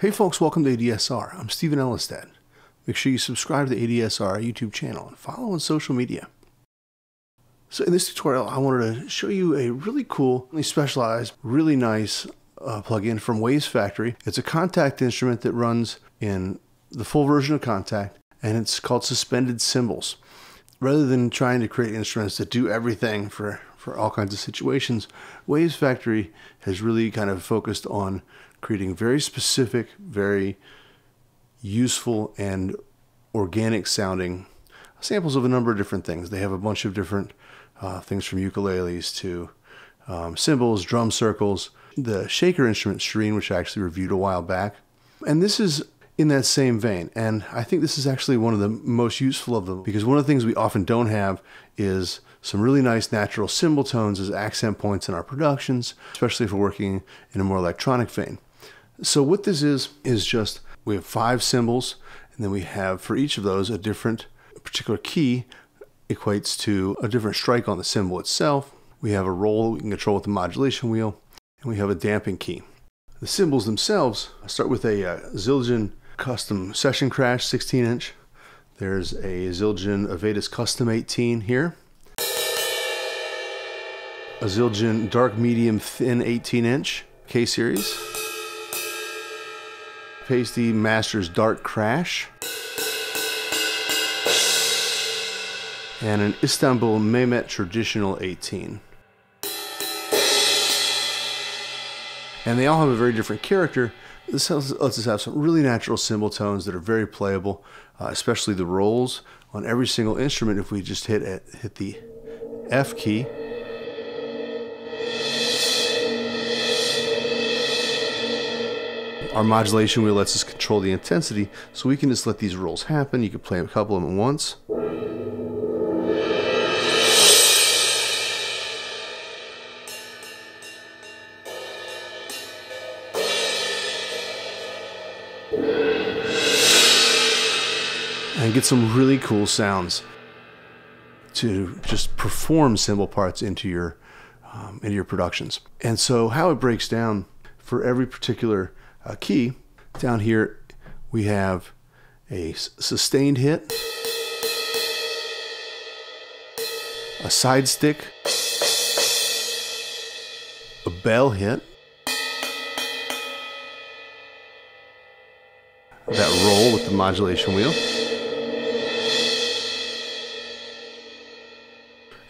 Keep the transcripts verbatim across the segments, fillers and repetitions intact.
Hey folks, welcome to A D S R. I'm Stephen Ellestad. Make sure you subscribe to the A D S R YouTube channel and follow on social media. So in this tutorial, I wanted to show you a really cool, really specialized, really nice uh, plugin from Wavesfactory. It's a Kontakt instrument that runs in the full version of Kontakt, and it's called Suspended Cymbals. Rather than trying to create instruments that do everything for, for all kinds of situations, Wavesfactory has really kind of focused on creating very specific, very useful and organic sounding samples of a number of different things. They have a bunch of different uh, things from ukuleles to um, cymbals, drum circles, the shaker instrument Sharine, which I actually reviewed a while back. And this is in that same vein. And I think this is actually one of the most useful of them, because one of the things we often don't have is some really nice natural cymbal tones as accent points in our productions, especially if we're working in a more electronic vein. So what this is, is just, we have five cymbals, and then we have for each of those a different particular key equates to a different strike on the cymbal itself. We have a roll that we can control with the modulation wheel, and we have a damping key. The cymbals themselves start with a uh, Zildjian custom session crash sixteen inch. There's a Zildjian Avedis custom eighteen here. A Zildjian dark medium thin eighteen inch K-Series. Paiste Masters Dark Crash. And an Istanbul Mehmet Traditional eighteen. And they all have a very different character. This lets us have some really natural cymbal tones that are very playable, uh, especially the rolls on every single instrument. If we just hit, at, hit the F key, our modulation wheel lets us control the intensity, so we can just let these rolls happen. You can play a couple of them at once. And get some really cool sounds to just perform cymbal parts into your, um, into your productions. And so how it breaks down for every particular a key, down here we have a sustained hit, a side stick, a bell hit, that roll with the modulation wheel,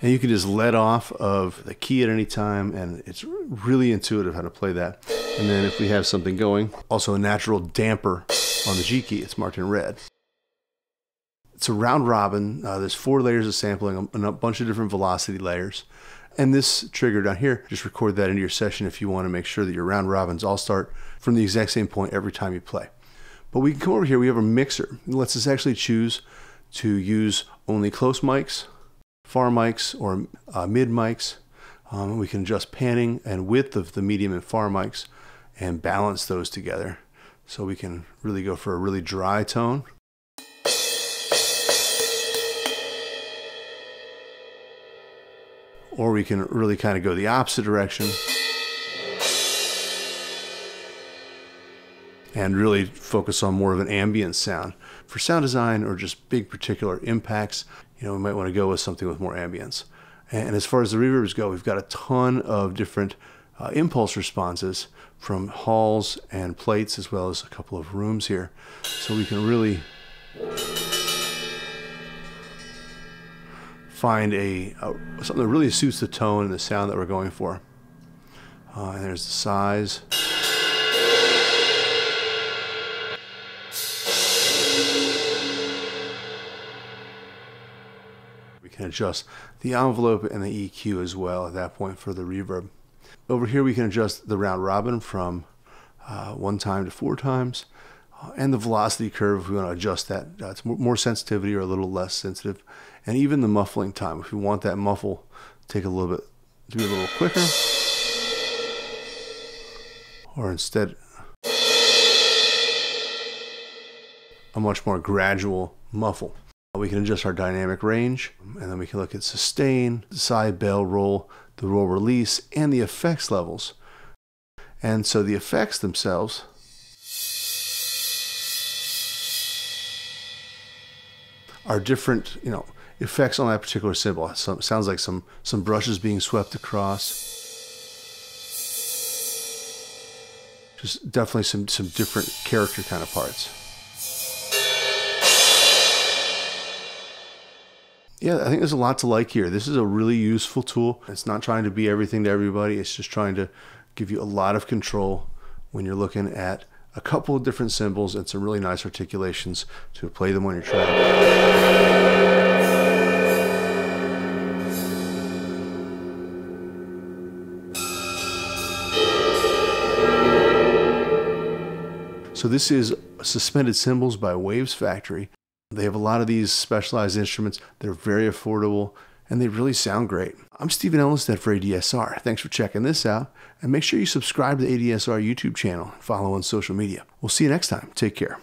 and you can just let off of the key at any time, and it's really intuitive how to play that. And then if we have something going, also a natural damper on the G key, it's marked in red. It's a round robin. Uh, there's four layers of sampling and a bunch of different velocity layers. And this trigger down here, just record that into your session if you want to make sure that your round robins all start from the exact same point every time you play. But we can come over here, we have a mixer. It lets us actually choose to use only close mics, far mics, or uh, mid mics. Um, we can adjust panning and width of the medium and far mics and balance those together, so we can really go for a really dry tone. Or we can really kind of go the opposite direction and really focus on more of an ambient sound. For sound design or just big particular impacts, you know, we might want to go with something with more ambience. And as far as the reverbs go, we've got a ton of different Uh, impulse responses from halls and plates, as well as a couple of rooms here, so we can really find a, a something that really suits the tone and the sound that we're going for. Uh, and there's the size. We can adjust the envelope and the E Q as well at that point for the reverb. Over here we can adjust the round robin from uh, one time to four times, uh, and the velocity curve if we want to adjust that uh, to more sensitivity or a little less sensitive, and even the muffling time if we want that muffle take a little bit, do it a little quicker, or instead a much more gradual muffle. We can adjust our dynamic range, and then we can look at sustain, side, bell, roll, the roll release, and the effects levels. And so the effects themselves are different, you know, effects on that particular cymbal. So it sounds like some, some brushes being swept across. Just definitely some, some different character kind of parts. Yeah, I think there's a lot to like here. This is a really useful tool. It's not trying to be everything to everybody. It's just trying to give you a lot of control when you're looking at a couple of different cymbals and some really nice articulations to play them on your track. So this is Suspended Cymbals by Wavesfactory. They have a lot of these specialized instruments. They're very affordable and they really sound great. I'm Stephen Ellestad for A D S R. Thanks for checking this out, and make sure you subscribe to the A D S R YouTube channel and follow on social media. We'll see you next time. Take care.